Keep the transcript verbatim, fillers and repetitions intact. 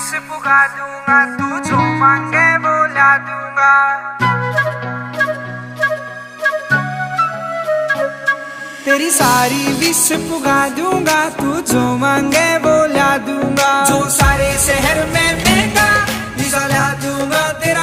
बारिश पुगा दूंगा, तू जो मांगे वो ला दूंगा। तेरी सारी विश पुगा दूंगा, तू जो मांगे वो ला दूंगा। जो सारे शहर में बेगा भिजा ला दूंगा तेरा।